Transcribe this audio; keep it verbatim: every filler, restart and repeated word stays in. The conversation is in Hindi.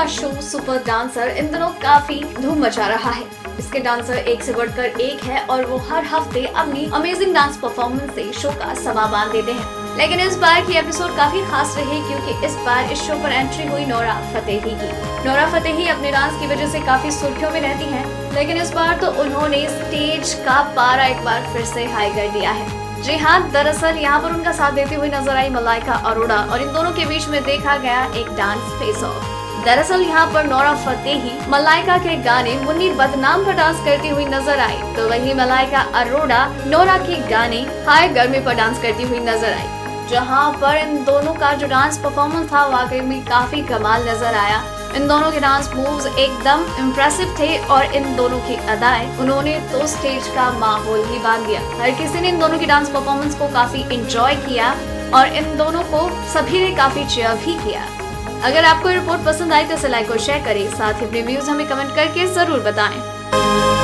का शो सुपर डांसर इन दिनों काफी धूम मचा रहा है। इसके डांसर एक से बढ़कर एक है और वो हर हफ्ते अपनी अमेजिंग डांस परफॉर्मेंस से शो का समा बांध देते हैं। लेकिन इस बार की एपिसोड काफी खास रहे क्योंकि इस बार इस शो पर एंट्री हुई नोरा फतेही की। नोरा फतेही अपने डांस की वजह से काफी सुर्खियों में रहती हैं, लेकिन इस बार तो उन्होंने स्टेज का पारा एक बार फिर से हाई कर दिया है। जी हाँ, दरअसल यहाँ पर उनका साथ देती हुई नजर आई मलाइका अरोड़ा और इन दोनों के बीच में देखा गया एक डांस फेस ऑफ। दरअसल यहाँ पर नोरा फतेही मलाइका के गाने मुन्नी बदनाम पर डांस करती हुई नजर आई, तो वहीं मलाइका अरोड़ा नोरा के गाने हाय गर्मी पर डांस करती हुई नजर आई, जहाँ पर इन दोनों का जो डांस परफॉर्मेंस था वाकई में काफी कमाल नजर आया। इन दोनों के डांस मूव्स एकदम इम्प्रेसिव थे और इन दोनों की अदाएं उन्होंने तो स्टेज का माहौल ही बांध दिया। हर किसी ने इन दोनों की डांस परफॉर्मेंस को काफी एंजॉय किया और इन दोनों को सभी ने काफी चेयर भी किया। अगर आपको रिपोर्ट पसंद आई तो इसे लाइक और शेयर करें, साथ ही अपने व्यूज हमें कमेंट करके जरूर बताएं।